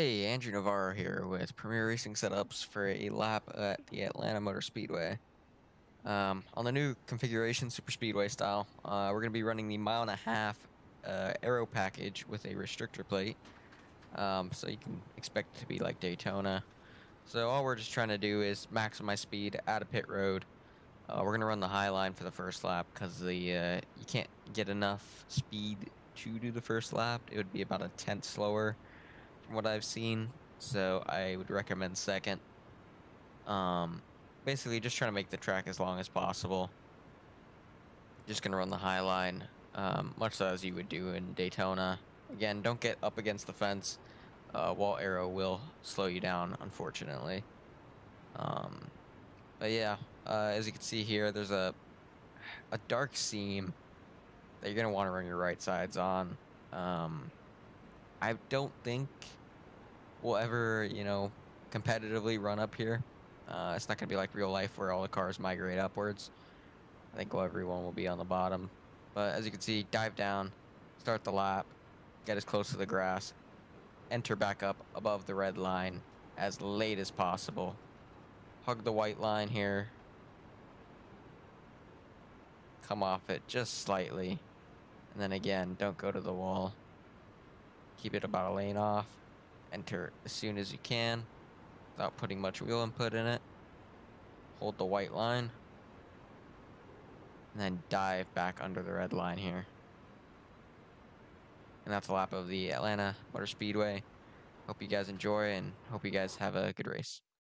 Hey, Andrew Navarro here with Premier Racing Setups for a lap at the Atlanta Motor Speedway. On the new configuration, Super Speedway style, we're going to be running the 1.5 mile aero package with a restrictor plate. So you can expect it to be like Daytona. So all we're just trying to do is maximize speed out of pit road. We're going to run the high line for the first lap because you can't get enough speed to do the first lap. It would be about a tenth slower from what I've seen, so I would recommend second. Basically just trying to make the track as long as possible. Just going to run the high line, much so as you would do in Daytona. Again, don't get up against the fence. Wall aero will slow you down, unfortunately. But yeah, as you can see here, there's a dark seam that you're going to want to run your right sides on. I don't think we'll ever, competitively run up here. It's not going to be like real life where all the cars migrate upwards. I think everyone will be on the bottom. But as you can see, dive down, start the lap, get as close to the grass, enter back up above the red line as late as possible. Hug the white line here. Come off it just slightly. And then again, don't go to the wall. Keep it about a lane off. Enter as soon as you can without putting much wheel input in it. Hold the white line. And then dive back under the red line here. And that's a lap of the Atlanta Motor Speedway. Hope you guys enjoy and hope you guys have a good race.